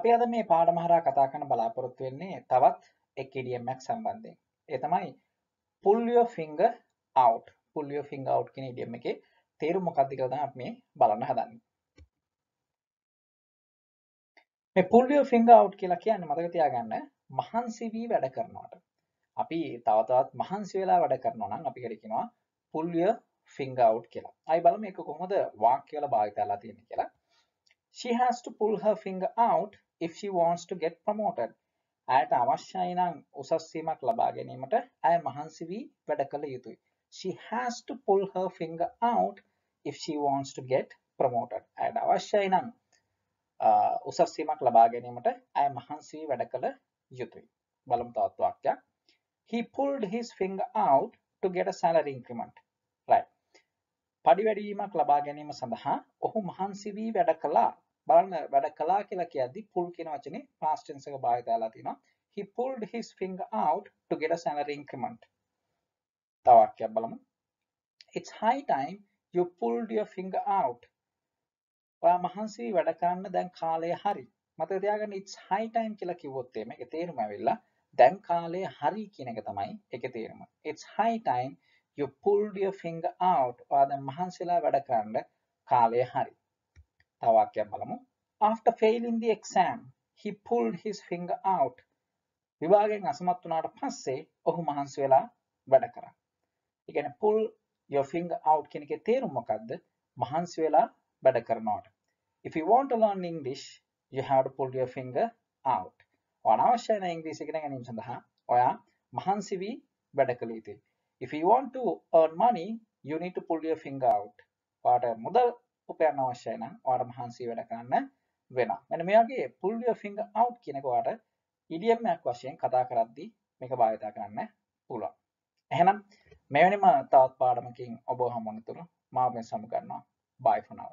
අපි අද මේ පාඩම හරහා කතා කරන්න බලාපොරොත්තු වෙන්නේ තවත් එක් EDM එකක් සම්බන්ධයෙන්. ඒ තමයි pull your finger out. Pull your finger out කියන EDM එකේ තේරුම මොකක්ද කියලා තමයි අපි මේ බලන්න හදන්නේ. මේ pull your finger out කියලා කියන්නේ මතක තියාගන්න මහන්සි වී වැඩ කරනවට. අපි තව තවත් මහන්සි වෙලා වැඩ කරනවා නම් අපි කියනවා pull your finger out කියලා. අයි බලමු මේක කොහොමද වාක්‍ය වල භාවිත වෙලා තියෙන්නේ කියලා. She has to pull her finger out if she wants to get promoted. ඇයට අවශ්‍යයි නම් උසස් වීමක් ලබා ගැනීමට ඇය මහන්සි වී වැඩ කළ යුතුයි. She has to pull her finger out if she wants to get promoted. ඇයට අවශ්‍යයි නම් උසස් වීමක් ලබා ගැනීමට ඇය මහන්සි වී වැඩ කළ යුතුයි. බලමු තවත් වාක්‍යයක්. He pulled his finger out to get a salary increment. Right. පඩි වැඩි වීමක් ලබා ගැනීම සඳහා ඔහු මහන්සි වී වැඩ කළා. බලන්න වැඩ කළා කියලා කියද්දි pull කියන වචනේ past tense එක භාවිත වෙලා තිනවා. He pulled his finger out to get a salary increment. තව වාක්‍යයක් බලමු. It's high time you pulled your finger out. ඔයා මහන්සි වී වැඩ කරන්න දැන් කාලය හරි. මතක තියාගන්න it's high time කියලා කිව්වොත් මේකේ තේරුම ඇවිල්ලා දැන් කාලය හරි කියන එක තමයි ඒකේ තේරුම. It's high time you pulled your finger out or the mahansila veda karanna kaalaya hari thawa wakyak balamu after failing the exam he pulled his finger out vivagen asamath unata passe ohu mahansila veda karan e kiyanne pull your finger out kinike therum mokadda mahansila veda karanawata if you want to learn english you have to pull your finger out ona awashya na english igena ganim sandaha oya mahansivi veda kala yuthey If you want to earn money, you need to pull your finger out. Water mudal upayan awashya nan oata mahansi weda karanna wenawa. Menne me wage pull your finger out කියන එක ඔයාට idiom එකක් වශයෙන් කතා කරද්දී මේක භාවිත කරන්න පුළුවන්. එහෙනම් මෙවැනිම තවත් පාඩමකින් ඔබව හමු වෙනතුරු මම සමු ගන්නවා. Bye for now.